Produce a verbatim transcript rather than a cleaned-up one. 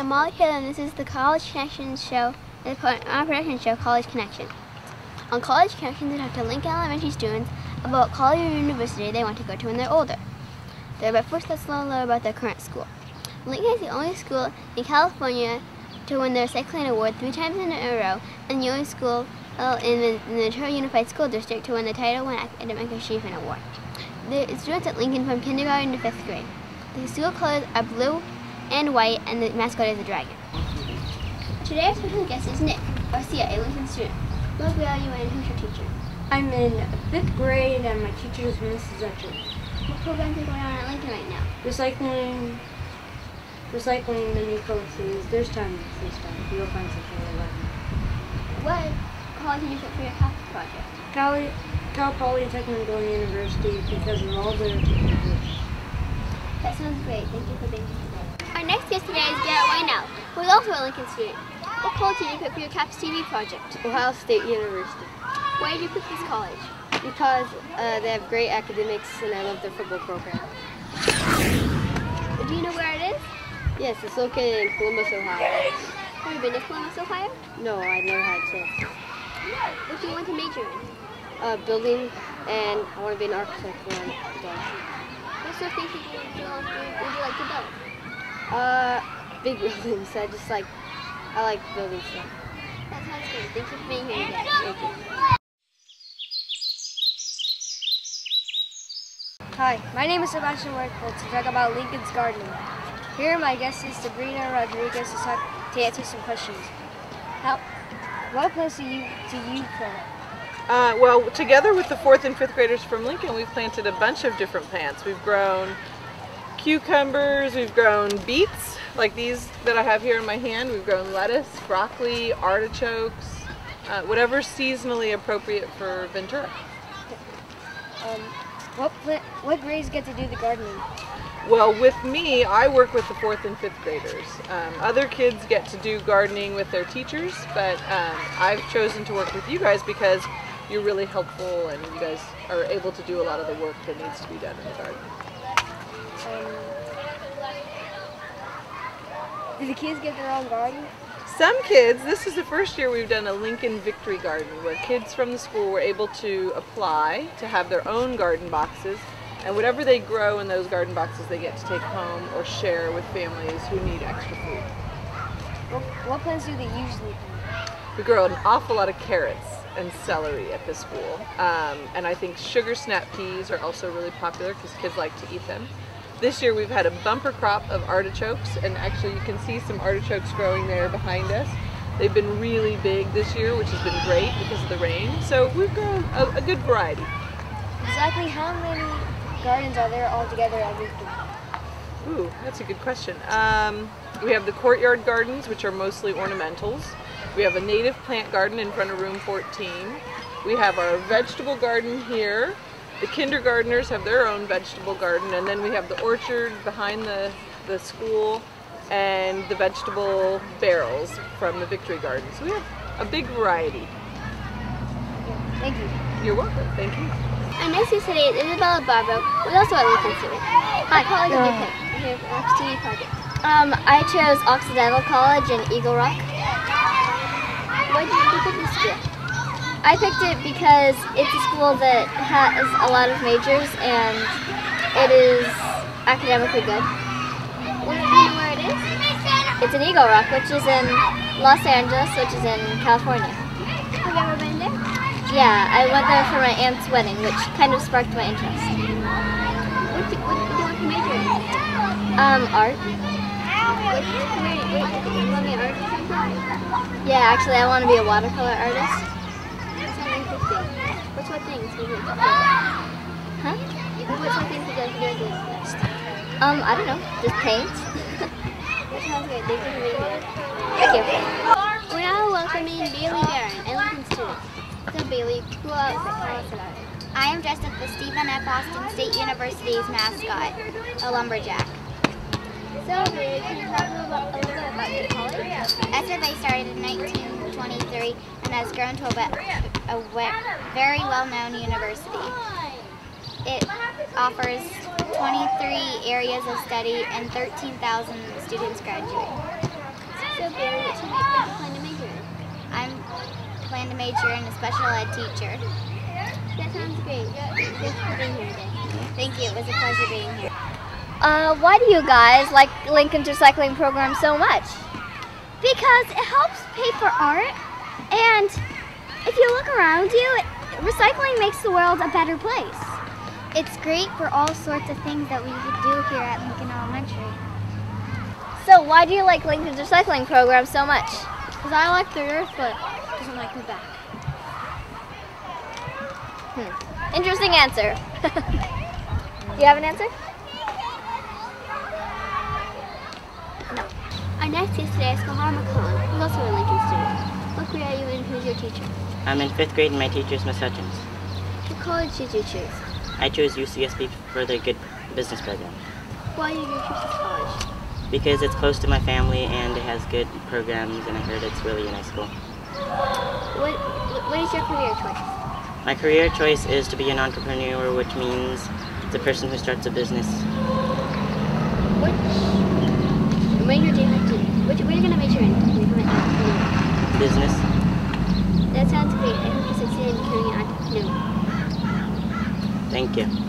I'm Molly Taylor, and this is the College Connection show, our production show, College Connection. On College Connection, they talk to Lincoln Elementary students about college or university they want to go to when they're older. They're about first let's learn a little about their current school. Lincoln is the only school in California to win their Cycling Award three times in a row, and the only school in the Ventura Unified School District to win the Title I Academic Achievement Award. The students at Lincoln from kindergarten to fifth grade. The school colors are blue and white, and the mascot is a dragon. Today our special guest is Nick Garcia, a Lincoln student. What grade are you in, and who's your teacher? I'm in fifth grade, and my teacher is Missus Etcher. What programs are going on at Lincoln right now? Recycling, recycling the new color series. There's time this time. You'll find something really like it. What college did you pick for your campus project? Cal, Cal Poly Technical University, because of all their teachers. That sounds great. Thank you for being here. Our next guest today is Garrett Wynow, who is also a Lincoln student. What college did you pick for your CAPS T V project? Ohio State University. Why did you pick this college? Because uh, they have great academics and I love their football program. Do you know where it is? Yes, it's located in Columbus, Ohio. Have you been to Columbus, Ohio? No, I never had a chance. What do you want to major in? Uh, building, and I want to be an architect when I'm done. What sort of things would you like to build? Uh, big buildings. I just like, I like building stuff. That sounds good. Thank you for being here today. Thank you. Hi, my name is Sebastian Worthle to talk about Lincoln's garden. Here are my guests is Sabrina Rodriguez to, talk, to answer some questions. How, what plants do you, do you plant? Uh, well, together with the fourth and fifth graders from Lincoln, we've planted a bunch of different plants. We've grown cucumbers, we've grown beets, like these that I have here in my hand. We've grown lettuce, broccoli, artichokes, uh, whatever's seasonally appropriate for Ventura. Um, what, what grades get to do the gardening? Well, with me, I work with the fourth and fifth graders. Um, other kids get to do gardening with their teachers, but um, I've chosen to work with you guys because you're really helpful and you guys are able to do a lot of the work that needs to be done in the garden. Um, do the kids get their own garden? Some kids. This is the first year we've done a Lincoln Victory Garden where kids from the school were able to apply to have their own garden boxes, and whatever they grow in those garden boxes they get to take home or share with families who need extra food. What, what plants do they usually grow? We grow an awful lot of carrots and celery at the school, um, and I think sugar snap peas are also really popular because kids like to eat them. This year we've had a bumper crop of artichokes, and actually you can see some artichokes growing there behind us. They've been really big this year, which has been great because of the rain. So we've grown a, a good variety. Exactly how many gardens are there altogether at Lincoln? Ooh, that's a good question. Um, we have the courtyard gardens, which are mostly ornamentals. We have a native plant garden in front of room fourteen. We have our vegetable garden here. The kindergartners have their own vegetable garden, and then we have the orchard behind the, the school and the vegetable barrels from the Victory Garden. So we have a big variety. Thank you. You're welcome. Thank you. Our next guest today is Isabella Barbaro, who's also a Lincoln student. Hi, college did you pick for your T V project? Um, I chose Occidental College in Eagle Rock. Why did you pick this school? I picked it because it's a school that has a lot of majors and it is academically good. What do you know where it is? It's in Eagle Rock, which is in Los Angeles, which is in California. Have you ever been there? Yeah, I went there for my aunt's wedding, which kind of sparked my interest. What do you want to major in? Um, art. What do you want to be an artist? Yeah, actually I want to be a watercolor artist. What's my thing to do? Huh? What's my thing to do to do next? Um, I don't know. Just paint. That sounds good. Thank you for being here. Thank you. We're now welcoming Bailey Barron, a Lincoln student. So Bailey, who else tell us about it? I am dressed as the Stephen F. Austin State University's mascot, a lumberjack. So Bailey, can you talk a little, a little bit about your college? S F A started in nineteen twenty-three and has grown to about a very well-known university. It offers twenty-three areas of study and thirteen thousand students graduate. so Bailey, what do you plan to major in? I'm plan to major in a special ed teacher. That sounds great. Thanks for being here today. Thank you. It was a pleasure being here. Uh, why do you guys like Lincoln's recycling program so much? Because it helps pay for art, and if you look around you, it, recycling makes the world a better place. It's great for all sorts of things that we could do here at Lincoln Elementary. So why do you like Lincoln's recycling program so much? Because I like the earth, but it doesn't like me back. Hmm. Interesting answer. Do you have an answer? No. Our next guest today is Johanna McCollum, who's also a Lincoln student. What grade are you in? Who's your teacher? I'm in fifth grade and my teacher is Miz Hutchins. What college did you choose? I chose U C S B for their good business program. Why did you choose this college? Because it's close to my family and it has good programs, and I heard it's really a nice school. What, what is your career choice? My career choice is to be an entrepreneur, which means the person who starts a business. Which major do you have to do? What are you going to major in? Business. That sounds great. I hope you succeed in becoming an entrepreneur. Thank you.